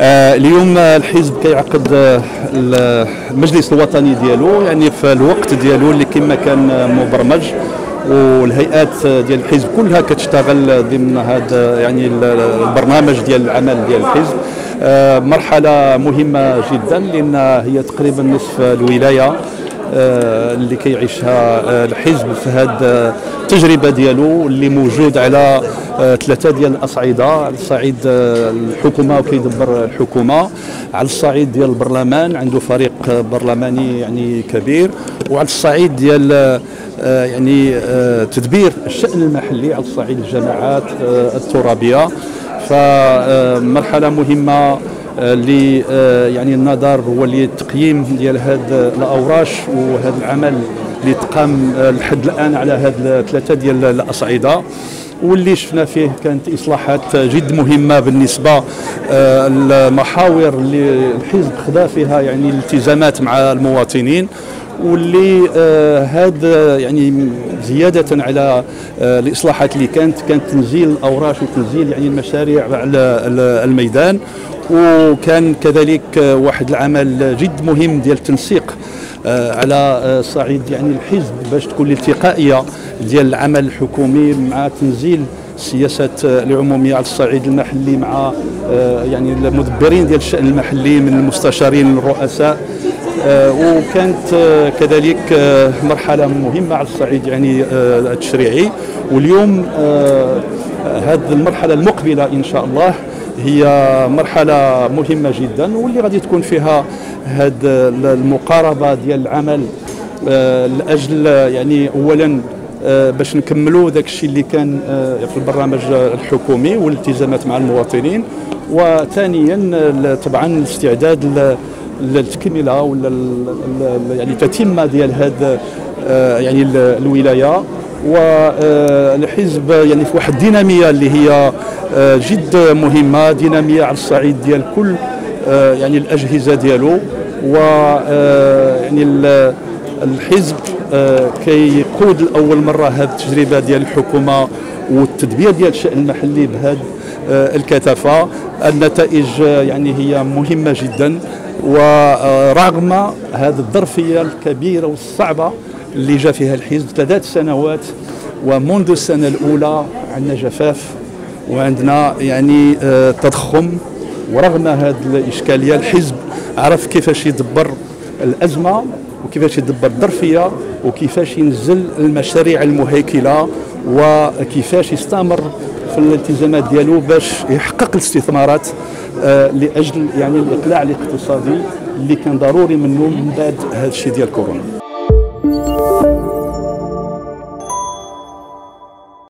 اليوم الحزب كيعقد المجلس الوطني ديالو يعني في الوقت ديالو اللي كما كان مبرمج، والهيئات ديال الحزب كلها كتشتغل ضمن هذا يعني البرنامج ديال العمل ديال الحزب. مرحلة مهمة جدا لأن هي تقريبا نصف الولاية اللي كيعيشها الحزب في هذه التجربة ديالو اللي موجود على ثلاثة ديال الأصعدة، على الصعيد الحكومة وكيدبر الحكومة، على الصعيد ديال البرلمان عنده فريق برلماني يعني كبير، وعلى الصعيد ديال يعني تدبير الشأن المحلي على الصعيد الجماعات الترابية. فمرحلة مهمة اللي يعني النظر والتقييم ديال هاد الأوراش وهذا العمل اللي تقام لحد الآن على هاد الثلاثة ديال الأصعدة، واللي شفنا فيه كانت إصلاحات جد مهمة بالنسبة المحاور اللي الحزب خدا فيها يعني الالتزامات مع المواطنين، واللي هذا يعني زيادة على الإصلاحات اللي كانت تنزيل الأوراش وتنزيل يعني المشاريع على الميدان، وكان كذلك واحد العمل جد مهم ديال التنسيق على صعيد يعني الحزب باش تكون الالتقائية ديال العمل الحكومي مع تنزيل السياسات العمومية على الصعيد المحلي مع يعني المدبرين ديال الشأن المحلي من المستشارين الرؤساء. وكانت كذلك مرحلة مهمة على الصعيد يعني التشريعي. واليوم هذه المرحلة المقبلة إن شاء الله هي مرحلة مهمة جدا واللي غادي تكون فيها هذه المقاربة ديال العمل لأجل يعني أولا باش نكملوا ذاك الشيء اللي كان في البرنامج الحكومي والالتزامات مع المواطنين، وثانيا طبعا الاستعداد للتكمله ولا يعني تتمه ديال هذا يعني الولايه. والحزب يعني في واحد الديناميه اللي هي جد مهمه، ديناميه على الصعيد ديال كل يعني الاجهزه ديالو، و يعني الحزب كيقود لاول مره هذه التجربه ديال الحكومه والتدبير ديال الشأن المحلي بهذه الكثافه. النتائج يعني هي مهمه جدا، ورغم هذه الظرفيه الكبيره والصعبه اللي جا فيها الحزب 3 سنوات، ومنذ السنه الاولى عندنا جفاف وعندنا يعني تضخم، ورغم هذه الاشكاليه الحزب عرف كيفاش يدبر الازمه وكيفاش يدبر الظرفيه وكيفاش ينزل المشاريع المهيكله وكيفاش يستمر في الالتزامات ديالو باش يحقق الاستثمارات لاجل يعني الاقلاع الاقتصادي اللي كان ضروري منه من بعد هذا الشيء ديال كورونا.